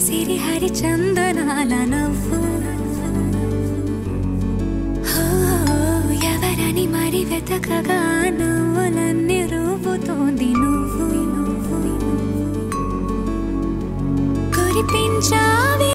Siri Hari Chandanaala Navu Oh, yavarani mari vetakaga nuvvulanni rooputondi nuvvu kuripinchavi.